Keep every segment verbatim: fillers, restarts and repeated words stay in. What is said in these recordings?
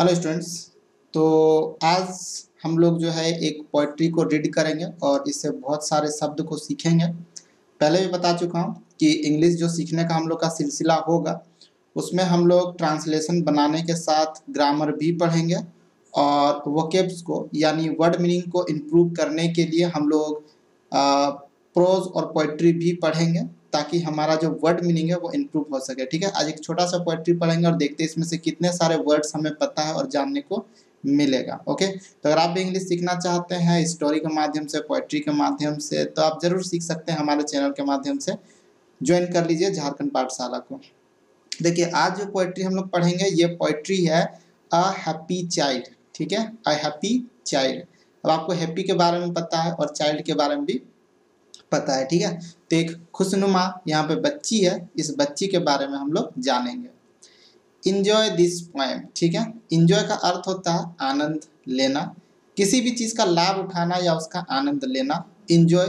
Hello students, तो आज हम लोग जो है एक पोइट्री को रीड करेंगे और इससे बहुत सारे शब्द को सीखेंगे। पहले भी बता चुका हूँ कि इंग्लिश जो सीखने का हम लोग का सिलसिला होगा उसमें हम लोग ट्रांसलेशन बनाने के साथ ग्रामर भी पढ़ेंगे और वोकेब्स को यानी वर्ड मीनिंग को इम्प्रूव करने के लिए हम लोग प्रोज और पोइट्री भी पढ़ेंगे ताकि हमारा जो वर्ड मीनिंग है वो इम्प्रूव हो सके। ठीक है, आज एक छोटा सा पोएट्री पढ़ेंगे और देखते हैं इसमें से कितने सारे वर्ड्स हमें पता है और जानने को मिलेगा। ओके, तो अगर आप भी इंग्लिश सीखना चाहते हैं स्टोरी के माध्यम से, पोएट्री के माध्यम से, तो आप ज़रूर सीख सकते हैं। हमारे चैनल के माध्यम से ज्वाइन कर लीजिए झारखंड पाठशाला को। देखिए, आज जो पोएट्री हम लोग पढ़ेंगे ये पोएट्री है अ हैप्पी चाइल्ड। ठीक है, अ हैप्पी चाइल्ड। अब आपको हैप्पी के बारे में पता है और चाइल्ड के बारे में भी पता है। ठीक है, तो एक खुशनुमा यहाँ पे बच्ची है, इस बच्ची के बारे में हम लोग जानेंगे। Enjoy this poem. ठीक है, इंजॉय का अर्थ होता है आनंद लेना, किसी भी चीज़ का लाभ उठाना या उसका आनंद लेना इंजॉय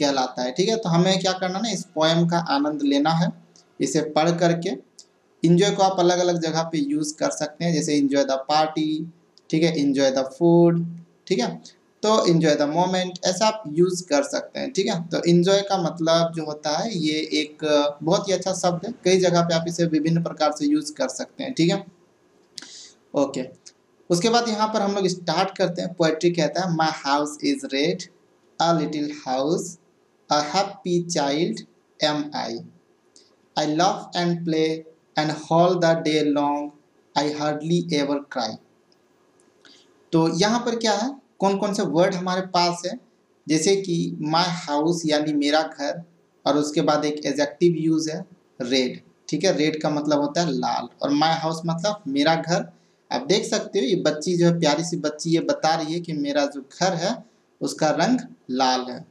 कहलाता है। ठीक है, तो हमें क्या करना ना, इस पोएम का आनंद लेना है। इसे पढ़ करके इंजॉय को आप अलग अलग जगह पे यूज़ कर सकते हैं, जैसे इंजॉय द पार्टी, ठीक है, इंजॉय द फूड, ठीक है, तो इन्जॉय द मोमेंट, ऐसा आप यूज़ कर सकते हैं। ठीक है, तो इन्जॉय का मतलब जो होता है ये एक बहुत ही अच्छा शब्द है, कई जगह पे आप इसे विभिन्न प्रकार से यूज़ कर सकते हैं। ठीक है, ओके, उसके बाद यहाँ पर हम लोग स्टार्ट करते हैं। पोएट्री कहता है my house is red, a little house, a happy child am I, I love and play and all the day long, I hardly ever cry. तो यहाँ पर क्या है, कौन कौन से वर्ड हमारे पास है, जैसे कि माय हाउस यानी मेरा घर, और उसके बाद एक एडजेक्टिव यूज है रेड। ठीक है, रेड का मतलब होता है लाल और माय हाउस मतलब मेरा घर। आप देख सकते हो ये बच्ची जो है, प्यारी सी बच्ची, ये बता रही है कि मेरा जो घर है उसका रंग लाल है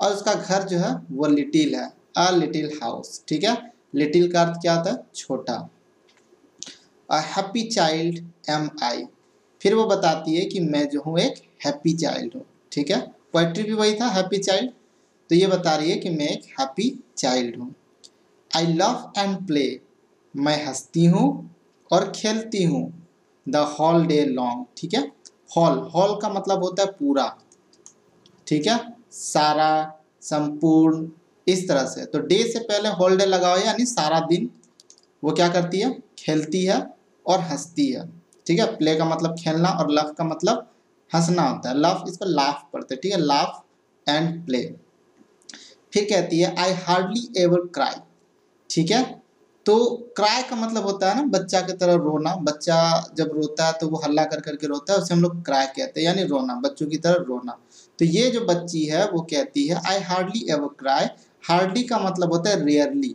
और उसका घर जो है वो लिटिल है, अ लिटिल हाउस। ठीक है, लिटिल का अर्थ क्या होता है, छोटा। A happy child am I, फिर वो बताती है कि मैं जो हूँ एक हैप्पी चाइल्ड हूँ। ठीक है, पोएट्री भी वही था, हैप्पी चाइल्ड, तो ये बता रही है कि मैं एक हैप्पी चाइल्ड हूँ। आई लव एंड प्ले, मैं हंसती हूँ और खेलती हूँ, द हॉल डे लॉन्ग। ठीक है, हॉल, हॉल का मतलब होता है पूरा, ठीक है, सारा, संपूर्ण, इस तरह से। तो डे से पहले हॉल डे लगाओ यानी सारा दिन। वो क्या करती है, खेलती है और हंसती है। ठीक है, प्ले का मतलब खेलना और लव का मतलब हंसना होता है। लव, इस पर लाफ पढ़ते हैं, ठीक है, लाफ एंड प्ले। फिर कहती है आई हार्डली एवर क्राई। ठीक है, तो क्राई का मतलब होता है ना बच्चा की तरह रोना, बच्चा जब रोता है तो वो हल्ला कर करके रोता है, उसे हम लोग क्राई कहते हैं, यानी रोना, बच्चों की तरह रोना। तो ये जो बच्ची है वो कहती है I hardly ever cry, hardly का मतलब होता है रेयरली,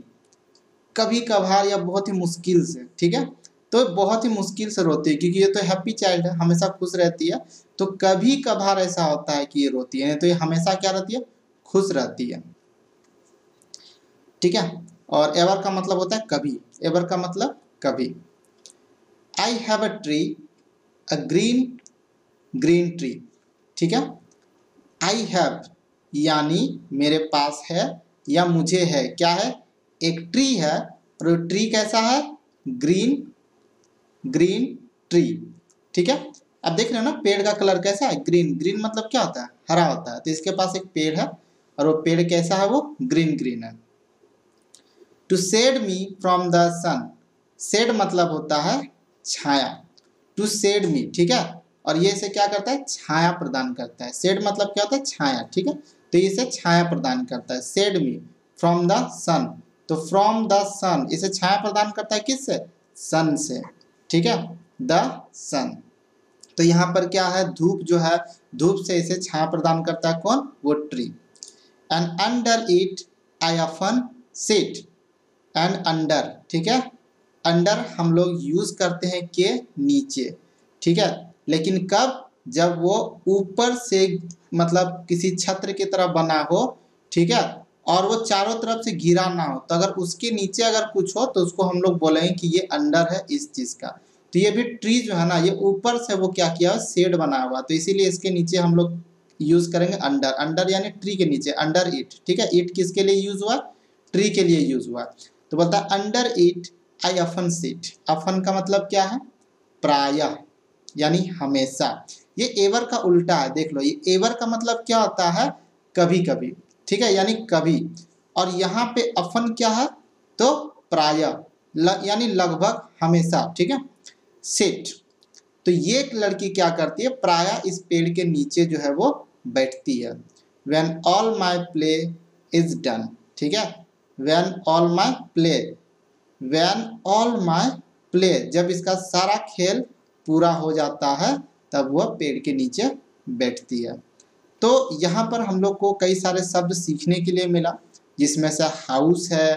कभी कभार या बहुत ही मुश्किल से। ठीक है, तो बहुत ही मुश्किल से रोती है क्योंकि ये तो हैप्पी चाइल्ड है, हमेशा खुश रहती है, तो कभी कभार ऐसा होता है कि ये रोती है, तो ये हमेशा क्या रहती है, खुश रहती है। ठीक है, और एवर का मतलब होता है कभी, एवर का मतलब कभी। I have a tree, a green, green tree. ठीक है, आई हैव यानी मेरे पास है या मुझे है, क्या है, एक ट्री है और ट्री कैसा है, ग्रीन, ग्रीन ट्री। ठीक है, अब देख रहे हो ना पेड़ का कलर कैसा है, ग्रीन, ग्रीन मतलब क्या होता है, हरा होता है, तो इसके पास एक पेड़ है और वो पेड़ कैसा है, वो ग्रीन ग्रीन है। To shade me from the sun, shade मतलब होता है छाया, टू शेड मी। ठीक है, और ये इसे क्या करता है, छाया प्रदान करता है, शेड मतलब क्या होता है, छाया। ठीक है, तो ये इसे छाया प्रदान करता है, shade me from the sun, तो फ्रॉम द सन इसे छाया प्रदान करता है, किससे, सन से। ठीक है, द सन, तो यहाँ पर क्या है, धूप जो है, धूप से इसे छाया प्रदान करता है, कौन, वो tree. And under it I often sit, and under, ठीक है, अंडर हम लोग यूज करते हैं के नीचे। ठीक है, लेकिन कब, जब वो ऊपर से मतलब किसी छत्र की तरह बना हो, ठीक है, और वो चारों तरफ से घिरा ना हो, तो अगर उसके नीचे अगर कुछ हो तो उसको हम लोग बोलेंगे कि ये अंडर है इस चीज़ का। तो ये भी ट्री जो है ना, ये ऊपर से वो क्या किया हुआ, शेड बना हुआ, तो इसीलिए इसके नीचे हम लोग यूज़ करेंगे अंडर, अंडर यानी ट्री के नीचे, अंडर इट। ठीक है, इट किसके लिए यूज़ हुआ, ट्री के लिए यूज़ हुआ। तो बोलता है under it I often sit, often का मतलब क्या है, प्रायः, यानी हमेशा। ये एवर का उल्टा है, देख लो ये एवर का मतलब क्या होता है, कभी कभी, ठीक है, यानी कभी। और यहाँ पे अफन क्या है, तो प्राय यानी लगभग हमेशा, ठीक है। सेट, तो ये एक लड़की क्या करती है, प्राय इस पेड़ के नीचे जो है वो बैठती है। When all my play is done, ठीक है, when all my play, when all my play, जब इसका सारा खेल पूरा हो जाता है तब वह पेड़ के नीचे बैठती है। तो यहाँ पर हम लोग को कई सारे शब्द सीखने के लिए मिला, जिसमें से हाउस है,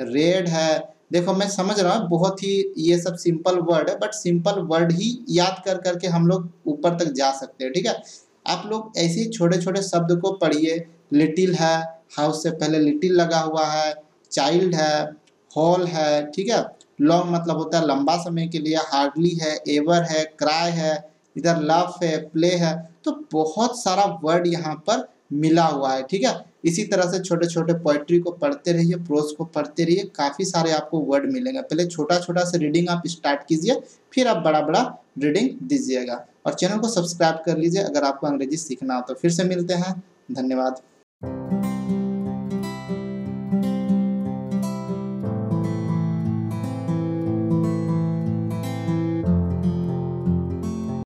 रेड है। देखो मैं समझ रहा हूँ बहुत ही ये सब सिंपल वर्ड है, बट सिंपल वर्ड ही याद कर करके हम लोग ऊपर तक जा सकते हैं, ठीक है। आप लोग ऐसे ही छोटे छोटे शब्द को पढ़िए। लिटिल है, हाउस से पहले लिटिल लगा हुआ है, चाइल्ड है, हॉल है, ठीक है। लॉन्ग मतलब होता है लंबा समय के लिए, हार्डली है, एवर है, क्राई है, इधर लव है, प्ले है, तो बहुत सारा वर्ड यहाँ पर मिला हुआ है, ठीक है। इसी तरह से छोटे छोटे पोइट्री को पढ़ते रहिए, प्रोज को पढ़ते रहिए, काफ़ी सारे आपको वर्ड मिलेंगे। पहले छोटा छोटा से रीडिंग आप स्टार्ट कीजिए, फिर आप बड़ा बड़ा रीडिंग दीजिएगा। और चैनल को सब्सक्राइब कर लीजिए अगर आपको अंग्रेजी सीखना हो। तो फिर से मिलते हैं, धन्यवाद।